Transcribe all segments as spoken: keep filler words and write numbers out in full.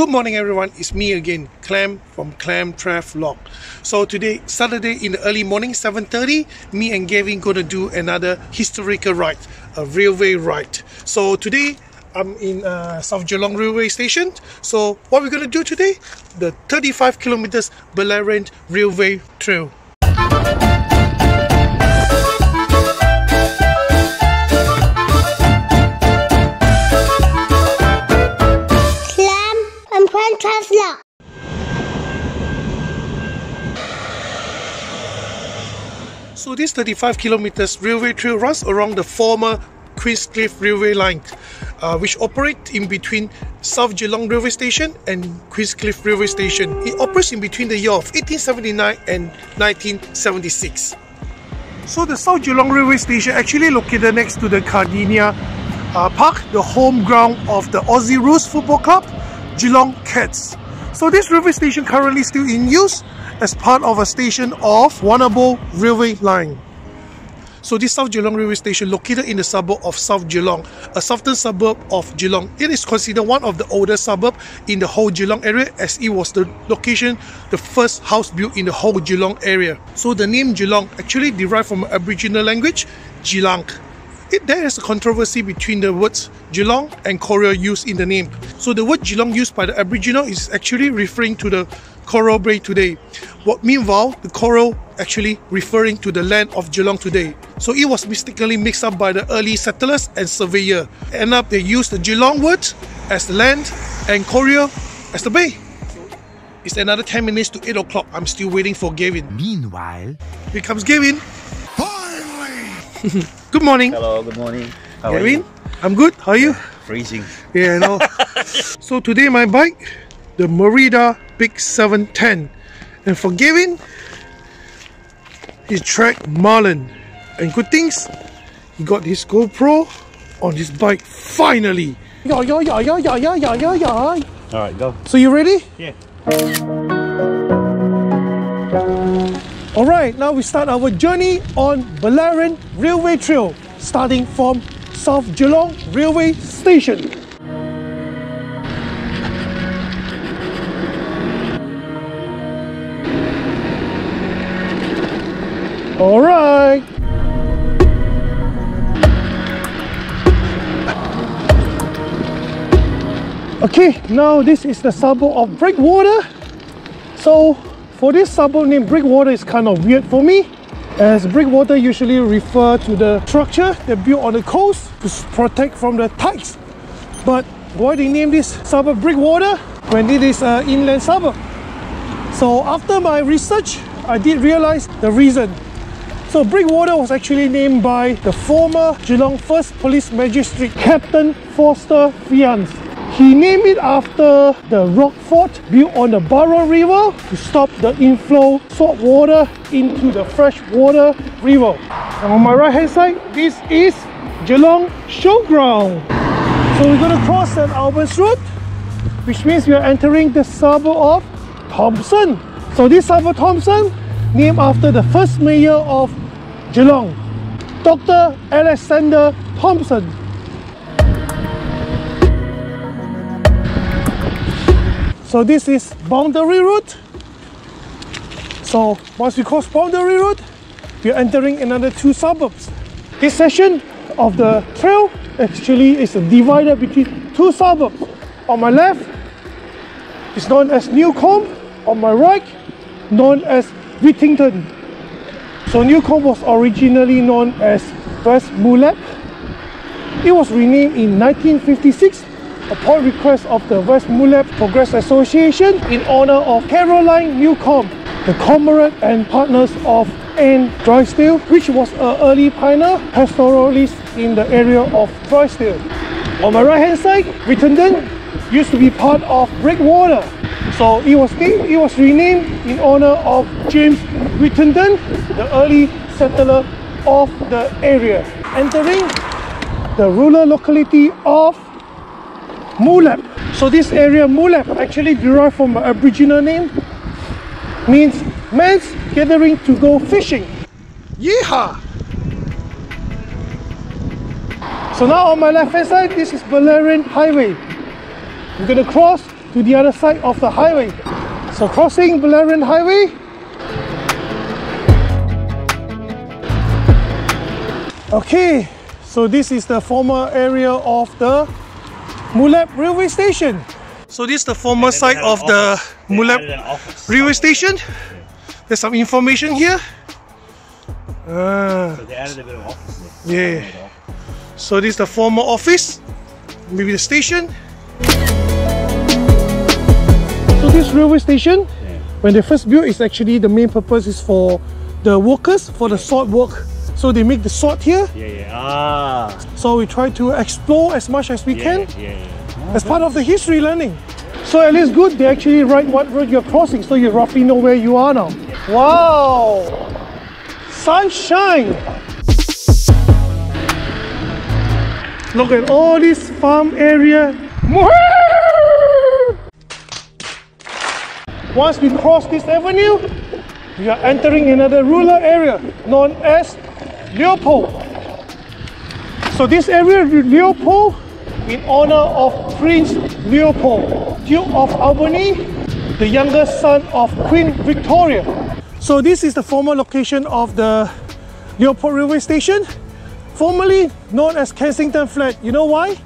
Good morning everyone, it's me again, Clem from Clem Travlog. So today, Saturday in the early morning, seven thirty, me and Gavin gonna do another historical ride, a railway ride. So today, I'm in uh, South Geelong Railway Station. So what we're gonna do today, the thirty-five kilometers Bellarine Railway Trail. So this thirty-five kilometers railway trail runs around the former Queenscliff Railway Line, uh, which operates in between South Geelong Railway Station and Queenscliff Railway Station. It operates in between the year of eighteen seventy-nine and nineteen seventy-six. So the South Geelong Railway Station actually located next to the Cardinia uh, Park, the home ground of the Aussie Roos Football Club, Geelong Cats. So this railway station currently still in use as part of a station of Wannabool Railway Line. So this South Geelong Railway Station located in the suburb of South Geelong, a southern suburb of Geelong. It is considered one of the oldest suburbs in the whole Geelong area, as it was the location, the first house built in the whole Geelong area. So the name Geelong actually derived from an Aboriginal language, Geelong. It, there is a controversy between the words Geelong and Korea used in the name. So the word Geelong used by the Aboriginal is actually referring to the Coral Bay today. What meanwhile, the coral actually referring to the land of Geelong today. So it was mistakenly mixed up by the early settlers and surveyor. End up they used the Geelong word as the land and Korea as the bay. It's another ten minutes to eight o'clock. I'm still waiting for Gavin. Meanwhile, here comes Gavin. Finally! Good morning. Hello, good morning. How Gavin, are you? I'm good. How are you? Freezing. Yeah, I know. So today my bike, the Merida Big seven ten. And for Gavin, his Trek Marlin. And good things, he got his GoPro on his bike, finally. Yo, yo, yo, yo, yo, yo, yo, yo, yo. All right, go. So you ready? Yeah. All right, now we start our journey on Bellarine Railway Trail, starting from South Geelong Railway Station. All right. Okay, now this is the suburb of Breakwater. So for this suburb name, Breakwater is kind of weird for me, as breakwater usually refer to the structure they built on the coast to protect from the tides. But why they name this suburb Breakwater when it is an inland suburb? So after my research, I did realize the reason. So Breakwater was actually named by the former Geelong First Police Magistrate, Captain Foster Fyans. He named it after the rock fort built on the Barrow River to stop the inflow salt water into the freshwater river. And on my right hand side, this is Geelong Showground. So we're going to cross St Albans Road, which means we are entering the suburb of Thomson. So this suburb Thomson, named after the first mayor of Geelong, Doctor Alexander Thomson. So this is Boundary Route. So once we cross Boundary Route, we are entering another two suburbs. This section of the trail actually is a divider between two suburbs. On my left is known as Newcomb, on my right known as Whittington. So Newcomb was originally known as West Moolap. It was renamed in nineteen fifty-six upon request of the West Moolap Progress Association in honor of Caroline Newcomb, the comrade and partners of Anne Drysdale, which was an early pioneer pastoralist in the area of Drysdale. On my right hand side, Whittington used to be part of Breakwater, so it was named, it was renamed in honor of James Whittington, the early settler of the area. Entering the rural locality of Moolap. So this area Moolap actually derived from an Aboriginal name, means man's gathering to go fishing. Yeehaw! So now on my left hand side, this is Bellarine Highway. We're gonna cross to the other side of the highway. So crossing Bellarine Highway. Okay, so this is the former area of the Moolap Railway Station. So this is the former site of the Moolap Railway Station. There's some information here. Ah. So they added a bit of office there. Yeah. So this is the former office, maybe the station. So this railway station, yeah, when they first built, it's actually the main purpose is for the workers, for the salt work. So they make the salt here. Yeah, yeah. Ah. So we try to explore as much as we yeah, can. Yeah, yeah. As part of the history learning. So at least good, they actually write what road you're crossing, so you roughly know where you are now. Yeah. Wow! Sunshine! Look at all this farm area. Once we cross this avenue, we are entering another rural area known as Leopold. So this area is Leopold in honor of Prince Leopold, Duke of Albany, the youngest son of Queen Victoria. So this is the former location of the Leopold Railway Station, formerly known as Kensington Flat. You know why?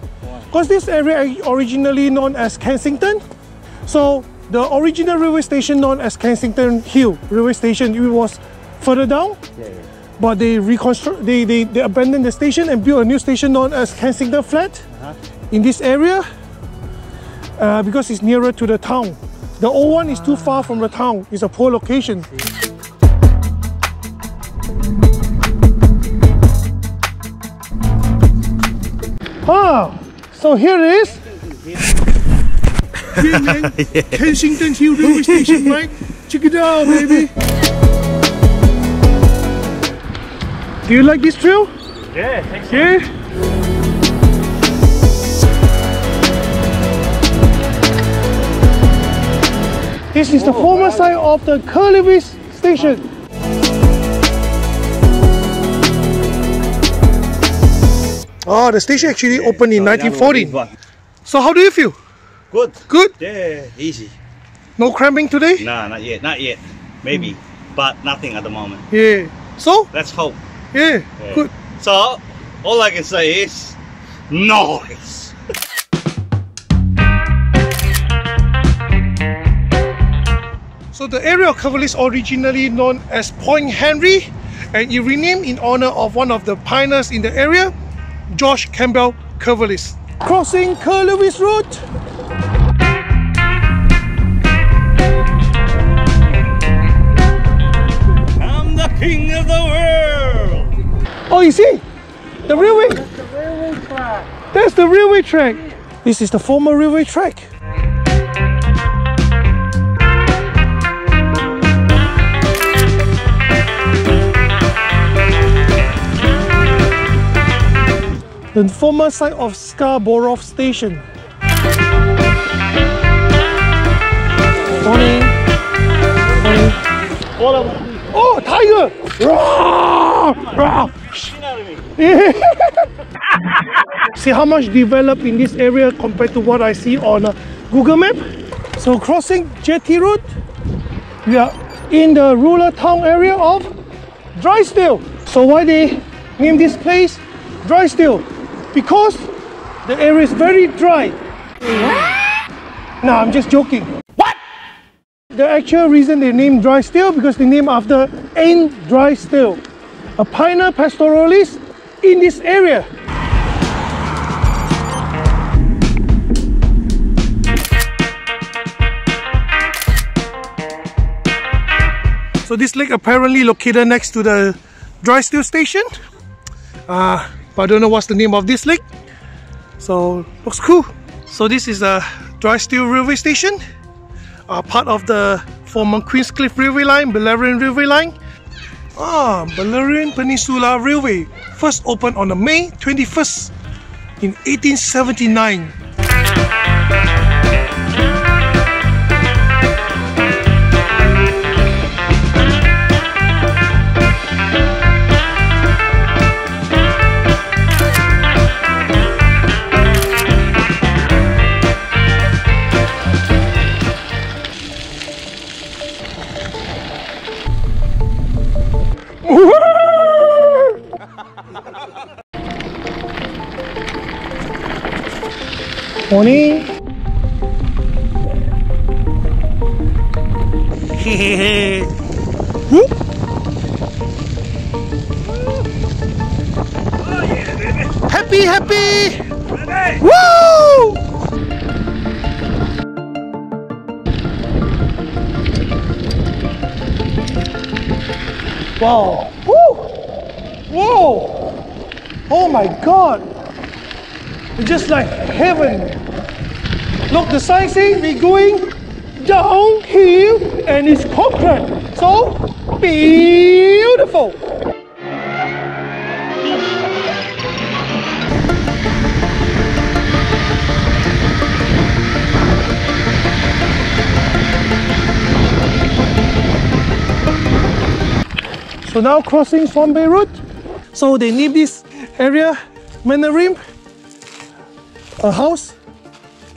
Because this area is originally known as Kensington. So the original railway station known as Kensington Hill Railway Station, it was further down, yeah, yeah. But they reconstruct, they, they, they abandoned the station and built a new station known as Kensington Flat uh-huh. in this area uh, because it's nearer to the town. The old one is too far from the town, it's a poor location. Ah, so here it is. Hey man, yeah. Kensington Hill Railway Station, Mike. Check it out, baby. Do you like this trail? Yeah, thanks. Yeah. So. This is Whoa, the former wow. site of the Curlewis Station. Wow. Oh, the station actually yeah, opened in nineteen fourteen. So how do you feel? Good. Good? Yeah, easy. No cramping today? No, not yet. Not yet. Maybe. Mm. But nothing at the moment. Yeah. So? That's hope. Yeah, yeah. Good. So, all I can say is, nice! So the area of Curlewis is originally known as Point Henry, and it renamed in honour of one of the pioneers in the area, George Campbell Curlewis. Crossing Curlewis Road. I'm the king of the world. Oh, you see? The railway. That's the railway track. That's the railway track. This is the former railway track. The former site of Scarborough Station. Morning. Morning. Oh, tiger! See how much developed in this area compared to what I see on uh, Google Map. So crossing Jetty Road, we are in the rural town area of Drysdale. So why they name this place Drysdale? Because the area is very dry. No, I'm just joking. What? The actual reason they named Drysdale because they named after Anne Drysdale, a pioneer pastoralist in this area. So this lake apparently located next to the Drysdale station. Uh, But I don't know what's the name of this lake. So, looks cool. So this is a Drysdale Railway Station, uh, part of the former Queenscliff Railway Line, Bellarine Railway Line. Ah, Bellarine Peninsula Railway, first opened on the May twenty-first in eighteen seventy-nine. Morning. Happy, happy. Ready. Woo! Wow! Woo! Whoa! Oh my God! It's just like heaven. Look, the sign says we're going downhill and it's Cochrane. So beautiful. So now crossing Swan Bay Road. So they name this area Mandarin, a house,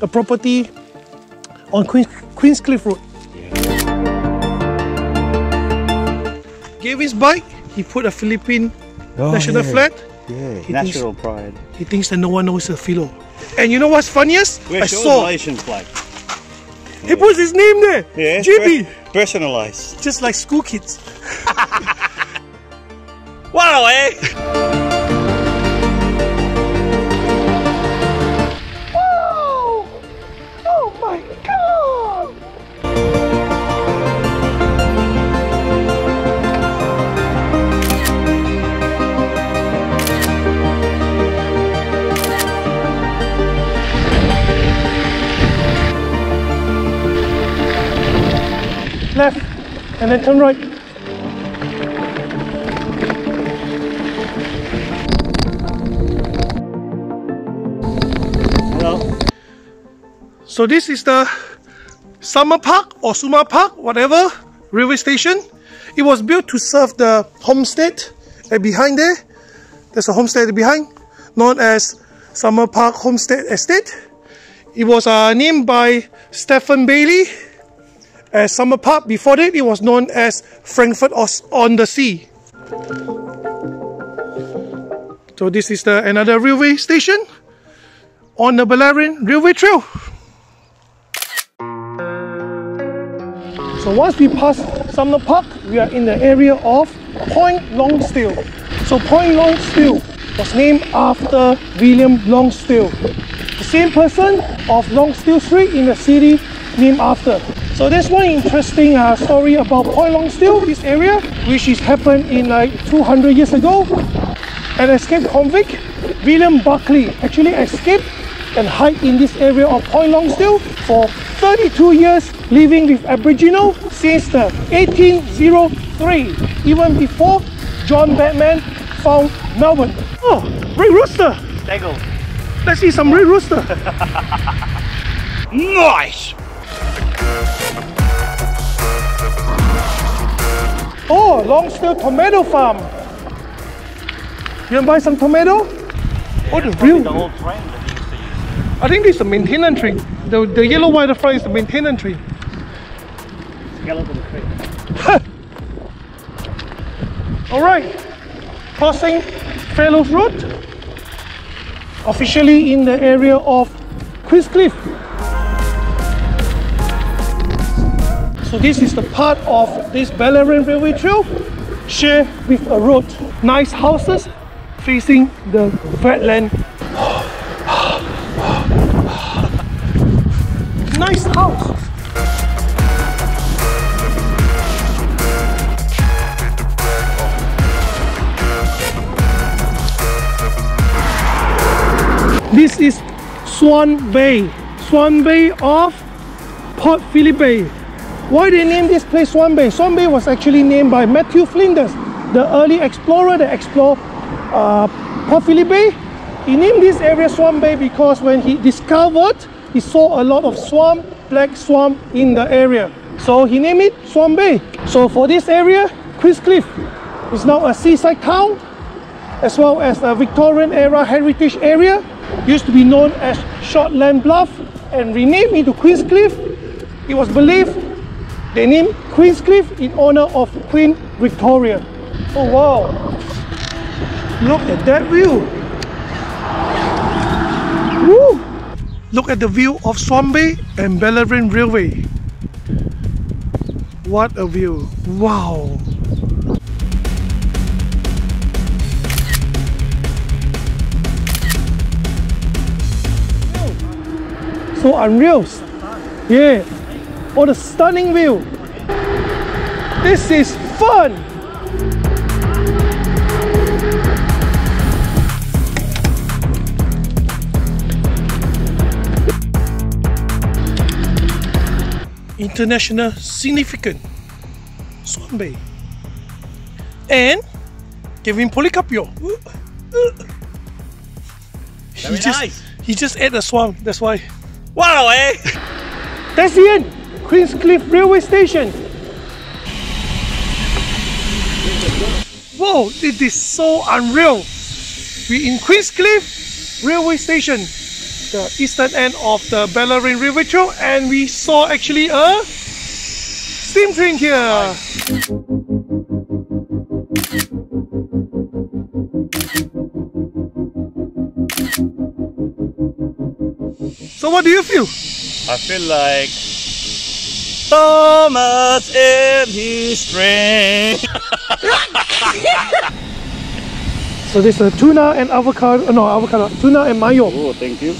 a property on Queen, Queenscliff Road. Yeah. Gave his bike, he put a Philippine oh, national yeah. flag. Yeah, he natural thinks, pride. He thinks that no one knows a Philo. And you know what's funniest? We're I saw Malaysian flag. He yeah. puts his name there. Yeah, G B. Per personalized. Just like school kids. Wow, eh? Wow! Oh my God! Left, and then turn right. So this is the Summer Park or Summer Park, whatever, railway station. It was built to serve the homestead and behind there. There's a homestead behind, known as Summer Park Homestead Estate. It was uh, named by Stephen Bailey as Summer Park. Before that, it was known as Frankfurt on the Sea. So this is the another railway station on the Bellarine Railway Trail. So once we pass Sumner Park, we are in the area of Point Lonsdale. So Point Lonsdale was named after William Lonsdale, the same person of Lonsdale Street in the city named after. So that's one interesting uh, story about Point Lonsdale, this area, which is happened in like two hundred years ago. An escaped convict, William Buckley, actually escaped and hide in this area of Point Lonsdale for thirty-two years, living with Aboriginal since the eighteen oh three, even before John Batman found Melbourne. Oh, red rooster! Dangle. Let's see some red rooster. Nice! Oh, Lonsdale Tomato Farm. You want to buy some tomato? Yeah, oh, the real. The old train. I think this is the maintenance tree. The, the yellow wire fly is the maintenance tree. Skeleton tree. Alright, crossing Fellows Road, officially in the area of Queenscliff. So this is the part of this Bellarine Railway Trail, shared with a road. Nice houses facing the wetland. Nice house. This is Swan Bay, Swan Bay of Port Phillip Bay. Why they named this place Swan Bay? Swan Bay was actually named by Matthew Flinders, the early explorer that explored uh, Port Phillip Bay. He named this area Swan Bay because when he discovered, he saw a lot of swamp, black swamp in the area. So he named it Swan Bay. So for this area, Queenscliff is now a seaside town, as well as a Victorian era heritage area. Used to be known as Shortland Bluff and renamed into Queenscliff. It was believed they named Queenscliff in honor of Queen Victoria. Oh wow, look at that view. Woo. Look at the view of Swan Bay and Bellarine Railway. What a view, wow. So unreal, yeah. What a stunning view. This is fun. International significant, Swan Bay and Gavin Polycarpio. He just nice. he just ate a swan. That's why. Wow, eh? That's the end. Queenscliff Railway Station. Whoa, it is so unreal. We're in Queenscliff Railway Station, the eastern end of the Bellarine Railway Trail, and we saw actually a steam train here. Hi. So what do you feel? I feel like Thomas and his train. So there's a tuna and avocado, no avocado, tuna and mayo. Oh, thank you.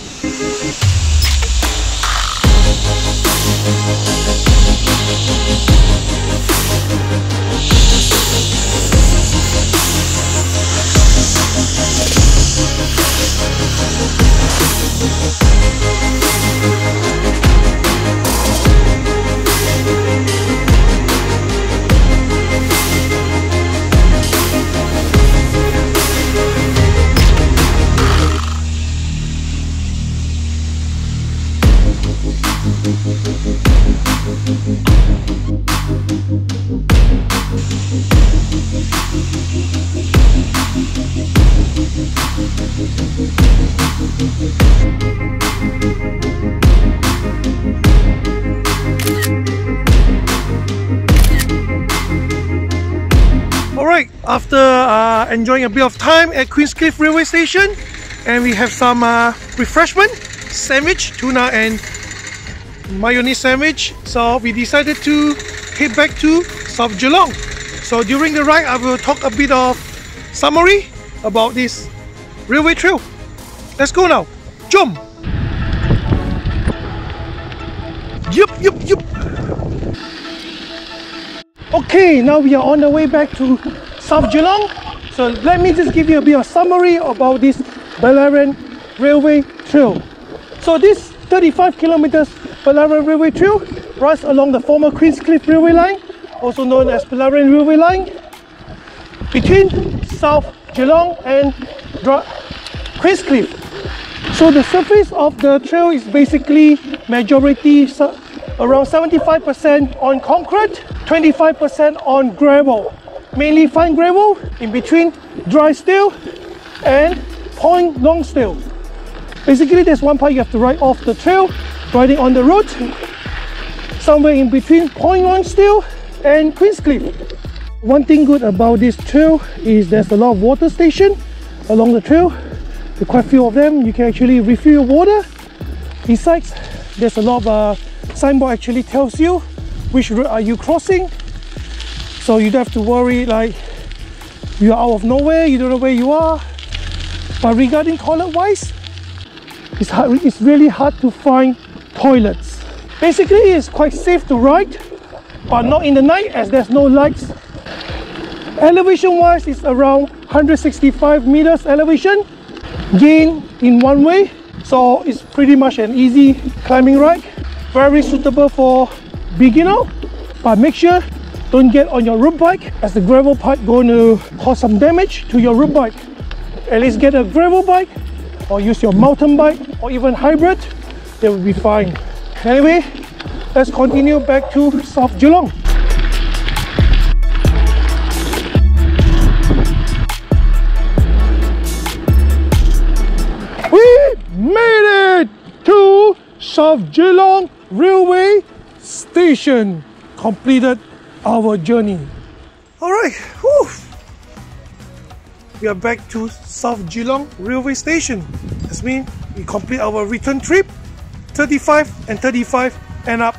After uh, enjoying a bit of time at Queenscliff Railway Station, and we have some uh, refreshment sandwich, tuna and mayonnaise sandwich. So we decided to head back to South Geelong. So during the ride, I will talk a bit of summary about this railway trail. Let's go now. Jump. Yup, yup, yup. Okay, now we are on the way back to South Geelong. So let me just give you a bit of summary about this Bellarine Railway Trail. So this thirty-five kilometers Bellarine Railway Trail runs along the former Queenscliff Railway Line, also known as Bellarine Railway Line, between South Geelong and Queenscliff. So the surface of the trail is basically majority around seventy-five percent on concrete, twenty-five percent on gravel. Mainly fine gravel, in between dry steel and Point Lonsdale. Basically there's one part you have to ride off the trail, riding on the road, somewhere in between Point Lonsdale and Queenscliff. One thing good about this trail is there's a lot of water stations along the trail. There are quite a few of them. You can actually refill your water. Besides, there's a lot of uh, signboard actually tells you which road are you crossing. So you don't have to worry like you're out of nowhere, you don't know where you are. But regarding toilet wise, it's, hard, it's really hard to find toilets. Basically it's quite safe to ride, but not in the night as there's no lights. Elevation wise it's around one hundred sixty-five meters elevation, gain in one way. So it's pretty much an easy climbing ride, very suitable for beginner, but make sure don't get on your road bike as the gravel part going to cause some damage to your road bike. At least get a gravel bike or use your mountain bike or even hybrid. They will be fine. Anyway, let's continue back to South Geelong. We made it to South Geelong Railway Station. Completed our journey. All right, whew. we are back to South Geelong Railway Station. This means we complete our return trip, thirty-five and thirty-five and up,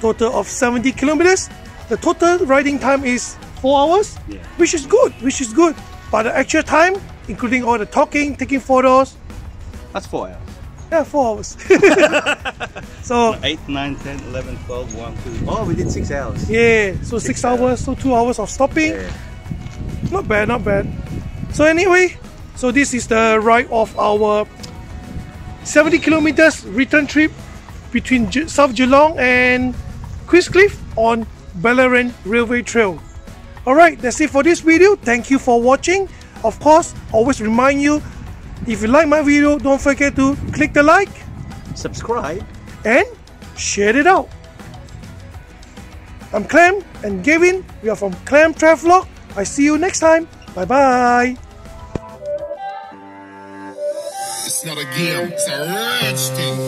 total of seventy kilometers. The total riding time is four hours, yeah. which is good, which is good. But the actual time, including all the talking, taking photos, that's four hours. Yeah, four hours. So eight, nine, ten, eleven, twelve, one, two. Oh, we did six hours. Yeah, so six, six hours, hours, so two hours of stopping. Yeah. Not bad, not bad. So anyway, so this is the ride of our seventy kilometers return trip between Ge South Geelong and Queenscliff on Bellarine Railway Trail. Alright, that's it for this video. Thank you for watching. Of course, always remind you, if you like my video, don't forget to click the like, subscribe, and share it out. I'm Clem and Gavin. We are from Clem Travlog. I see you next time. Bye bye. It's not a game, it's a rich thing.